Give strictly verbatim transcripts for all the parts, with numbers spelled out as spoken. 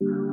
I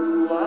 Thank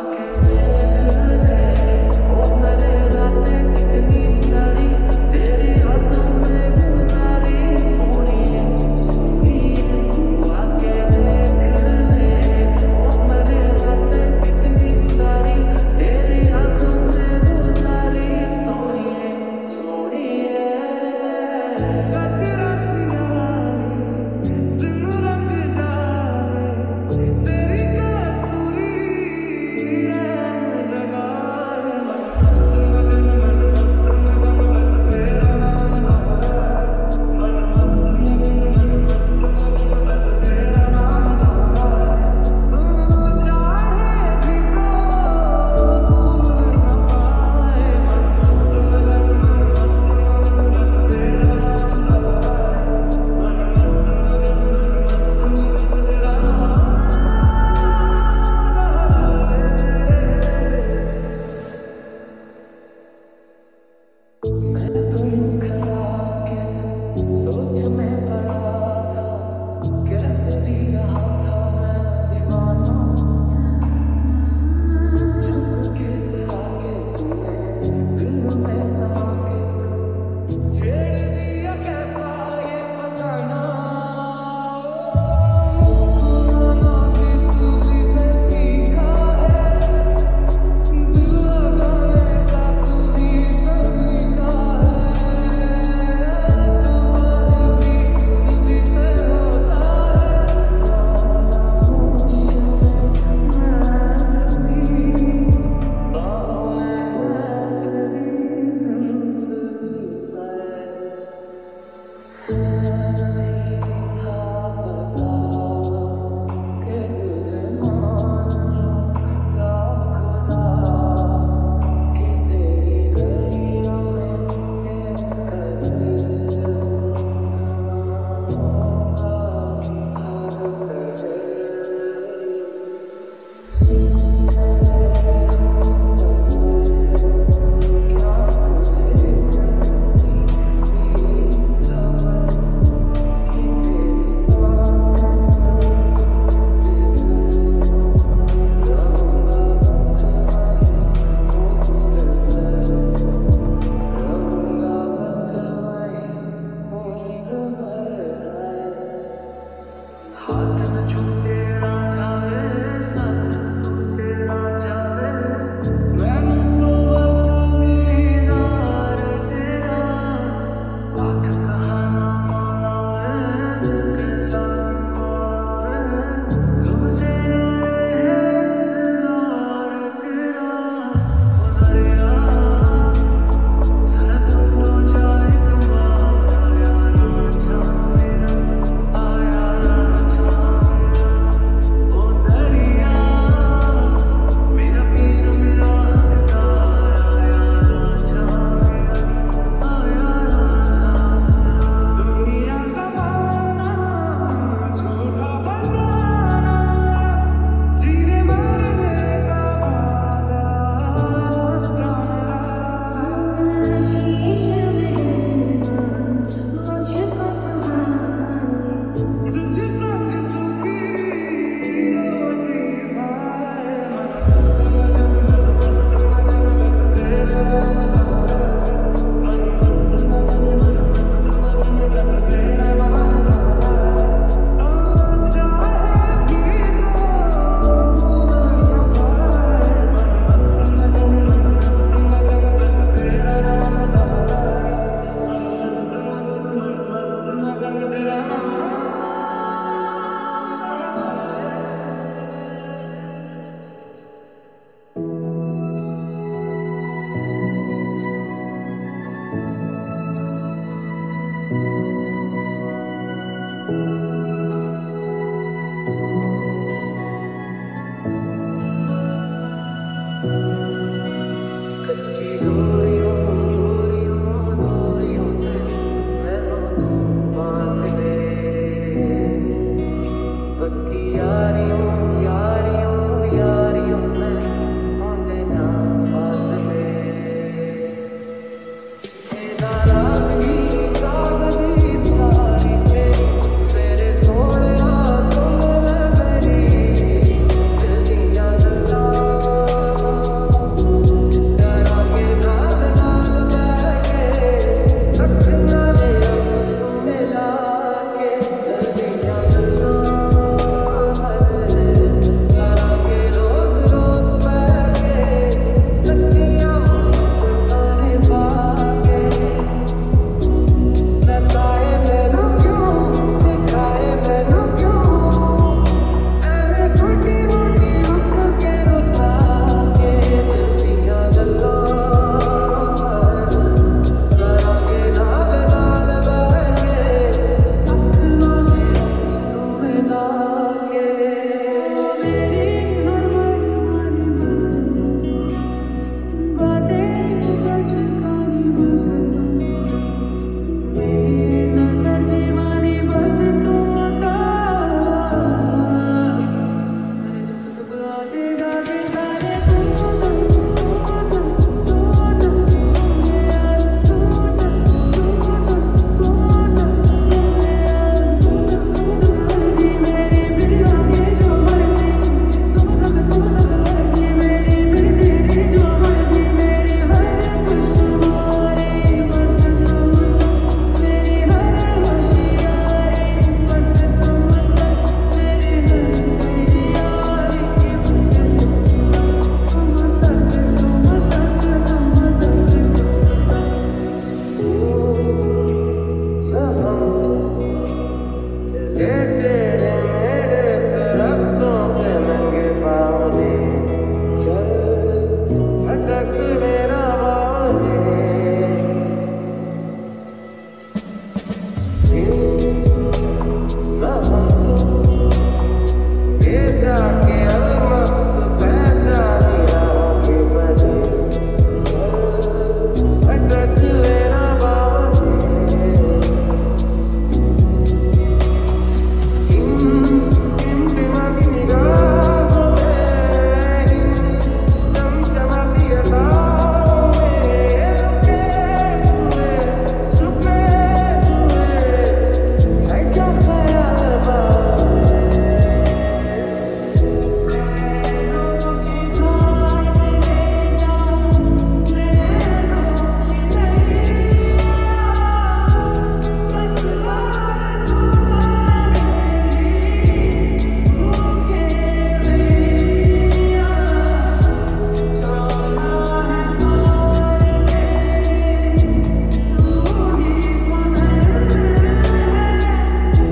you.